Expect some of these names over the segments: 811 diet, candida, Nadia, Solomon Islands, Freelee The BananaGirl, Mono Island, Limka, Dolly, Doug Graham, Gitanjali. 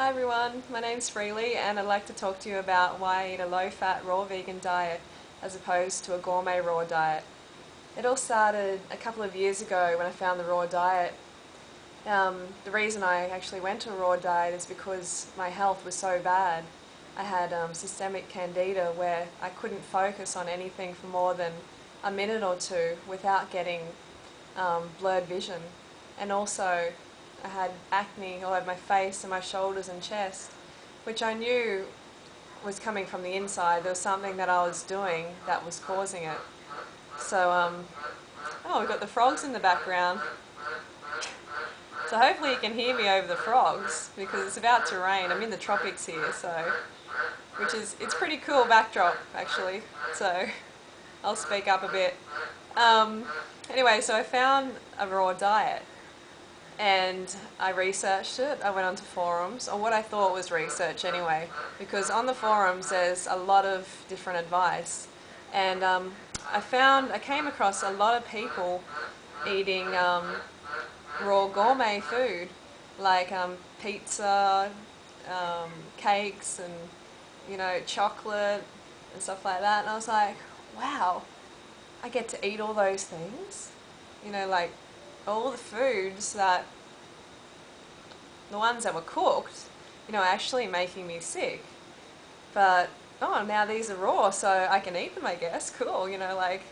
Hi everyone, my name's Freelee and I'd like to talk to you about why I eat a low-fat raw vegan diet as opposed to a gourmet raw diet. It all started a couple of years ago when I found the raw diet. The reason I actually went to a raw diet is because my health was so bad. I had systemic candida where I couldn't focus on anything for more than a minute or two without getting blurred vision, and also I had acne all over my face and my shoulders and chest, which I knew was coming from the inside. There was something that I was doing that was causing it. So, oh, we've got the frogs in the background. So hopefully you can hear me over the frogs, because it's about to rain. I'm in the tropics here, so, which is, it's pretty cool backdrop, actually. So, I'll speak up a bit. Anyway, so I found a raw diet. And I researched it. I went onto forums, or what I thought was research anyway, because on the forums there's a lot of different advice. And I came across a lot of people eating raw gourmet food, like pizza, cakes, and chocolate and stuff like that. And I was like, wow, I get to eat all those things, like. All the foods that, the ones that were cooked, actually making me sick. But, oh, now these are raw, so I can eat them, I guess. Cool, like,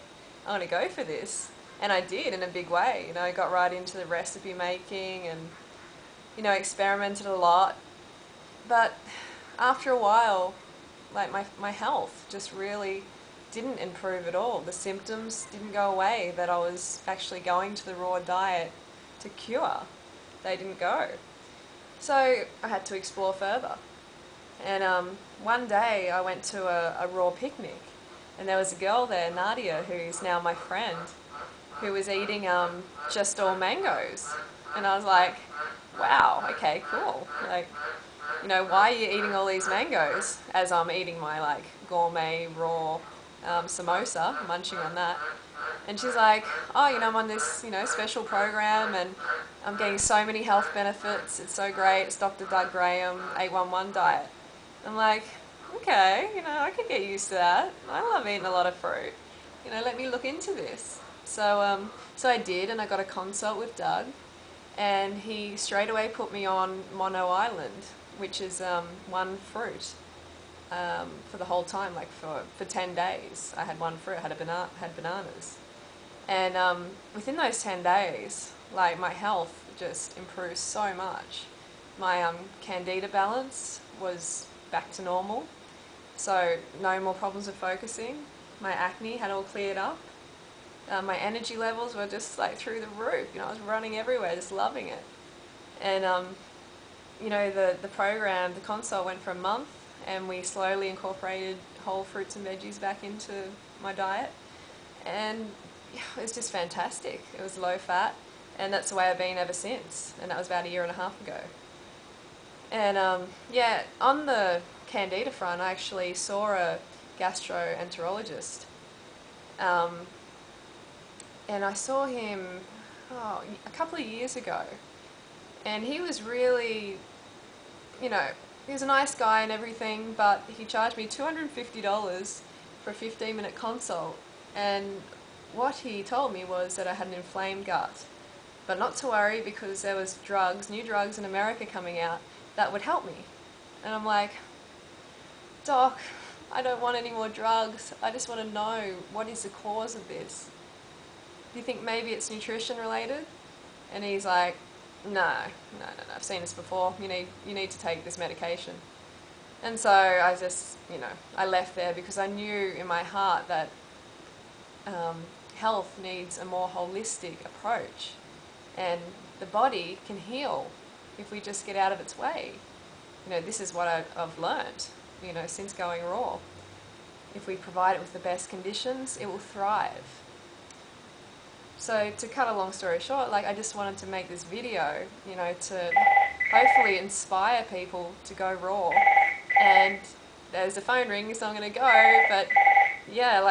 I'm going to go for this. And I did, in a big way. I got right into the recipe making and, experimented a lot. But after a while, like, my health just really didn't improve at all. The symptoms didn't go away that I was actually going to the raw diet to cure. They didn't go. So I had to explore further. And one day I went to a raw picnic, and there was a girl there, Nadia, who is now my friend, who was eating just all mangoes. And I was like, wow, okay, cool. Like, why are you eating all these mangoes as I'm eating my like gourmet raw samosa, munching on that? And she's like, oh, I'm on this special program and I'm getting so many health benefits, it's so great, it's Dr. Doug Graham 811 diet. I'm like, okay, I can get used to that. I love eating a lot of fruit, let me look into this. So so I did, and I got a consult with Doug, and he straight away put me on Mono Island, which is one fruit. For the whole time, like for 10 days, I had one fruit, had bananas. And within those 10 days, like, my health just improved so much. My candida balance was back to normal, so no more problems with focusing. My acne had all cleared up. My energy levels were just like through the roof. I was running everywhere, just loving it. And the program, the consult, went for a month. And we slowly incorporated whole fruits and veggies back into my diet, and it was just fantastic. It was low fat, and that's the way I've been ever since, and that was about 1.5 years ago. And yeah, on the candida front, I actually saw a gastroenterologist, and I saw him a couple of years ago, and he was really, he was a nice guy and everything, but he charged me $250 for a 15-minute consult. And what he told me was that I had an inflamed gut, but not to worry because there was drugs, new drugs in America coming out that would help me. And I'm like, Doc, I don't want any more drugs. I just want to know, what is the cause of this? Do you think maybe it's nutrition related? And he's like, No, I've seen this before. You need to take this medication. And so I just, I left there because I knew in my heart that health needs a more holistic approach, and the body can heal if we just get out of its way. This is what I've learned, since going raw. If we provide it with the best conditions, it will thrive. So to cut a long story short, like, I just wanted to make this video, to hopefully inspire people to go raw. And there's a phone ring, so I'm going to go, but yeah, like.